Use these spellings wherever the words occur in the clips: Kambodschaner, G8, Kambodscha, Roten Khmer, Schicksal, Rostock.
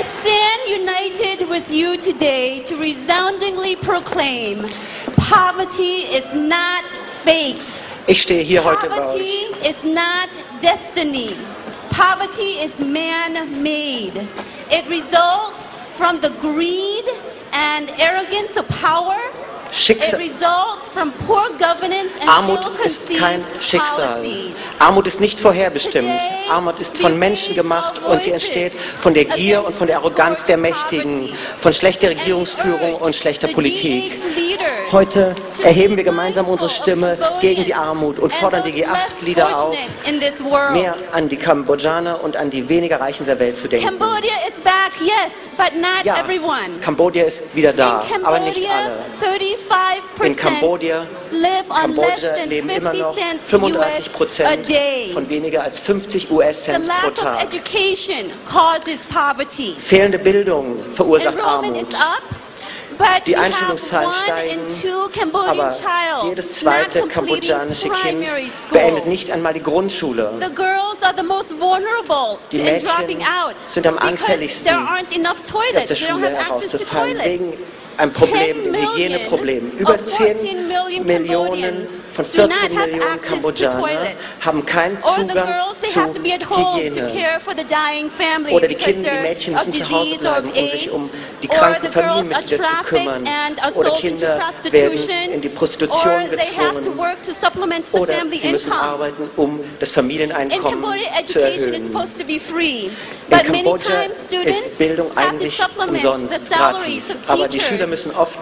I stand united with you today to resoundingly proclaim, poverty is not fate. Ich stehe hier heute bei euch. Poverty is not destiny. Poverty is man-made. It results from the greed and arrogance of power. It results from poor governance and Armut ist kein Schicksal. Armut ist nicht vorherbestimmt. Armut ist von Menschen gemacht und sie entsteht von der Gier und von der Arroganz der Mächtigen, von schlechter Regierungsführung und schlechter Politik. Heute erheben wir gemeinsam unsere Stimme gegen die Armut und fordern die G8-Leader auf, mehr an die Kambodschaner und an die weniger Reichen der Welt zu denken. Ja, Kambodscha ist wieder da, aber nicht alle. In Kambodscha leben immer noch 35% von weniger als 50 US-Cent pro Tag. Fehlende Bildung verursacht Armut. Die Einschulungszahlen steigen, aber jedes zweite kambodschanische Kind beendet nicht einmal die Grundschule. Die Mädchen sind am anfälligsten, aus der Schule herauszufallen, wegen ein Problem, ein Hygieneproblem. Über 10 Millionen von 14 Millionen Kambodschaner haben keinen Zugang zu Hygiene. Oder die Kinder, die Mädchen müssen zu Hause bleiben, um sich um die kranken Familienmitglieder zu kümmern. Oder Kinder werden in die Prostitution gezwungen. Oder sie müssen arbeiten, um das Familieneinkommen zu erhöhen. In Kambodscha ist Bildung eigentlich umsonst, gratis. Aber die Schüler müssen oft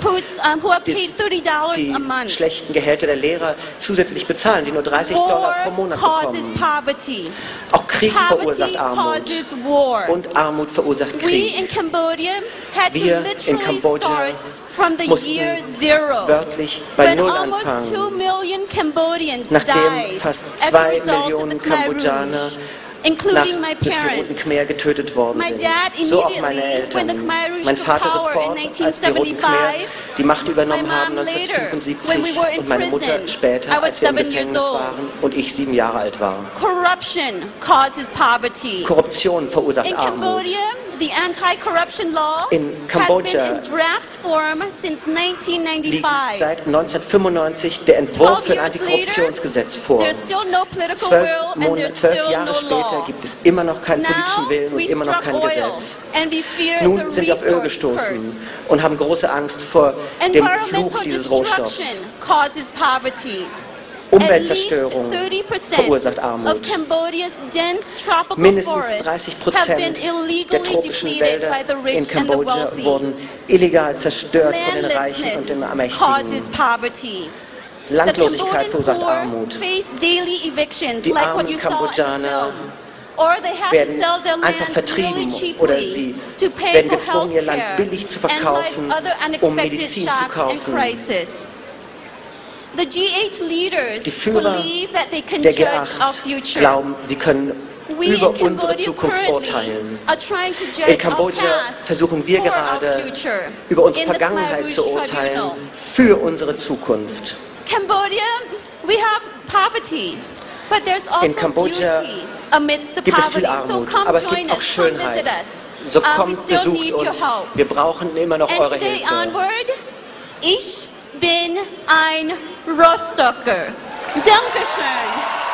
die schlechten Gehälter der Lehrer zusätzlich bezahlen, die nur $30 pro Monat bekommen. Auch Krieg verursacht Armut und Armut verursacht Krieg. Wir in Kambodscha mussten wörtlich bei Null anfangen, nachdem fast 2 Millionen Kambodschaner durch die Roten Khmer getötet worden sind. So auch meine Eltern. Mein Vater sofort, als die Roten Khmer die Macht übernommen haben 1975 und meine Mutter später, als wir im Gefängnis waren und ich 7 Jahre alt war. Korruption verursacht Armut. In Kambodscha liegt seit 1995 der Entwurf für ein Antikorruptionsgesetz vor. 12 Jahre später gibt es immer noch keinen politischen Willen und immer noch kein Gesetz. Nun sind wir auf Öl gestoßen und haben große Angst vor dem Fluch dieses Rohstoffs. Umweltzerstörung verursacht Armut. Mindestens 30% der tropischen Wälder in Kambodscha wurden illegal zerstört von den Reichen und den Mächtigen. Landlosigkeit verursacht Armut. Die armen Kambodschaner werden einfach vertrieben oder sie werden gezwungen, ihr Land billig zu verkaufen, um Medizin zu kaufen. Die Führer der G8 glauben, sie können über unsere Zukunft urteilen. In Kambodscha versuchen wir gerade, über unsere Vergangenheit zu urteilen, für unsere Zukunft. In Kambodscha gibt es viel Armut, aber es gibt auch Schönheit. So kommt, besucht uns. Wir brauchen immer noch eure Hilfe. Ich bin ein Rostocker. Dankeschön.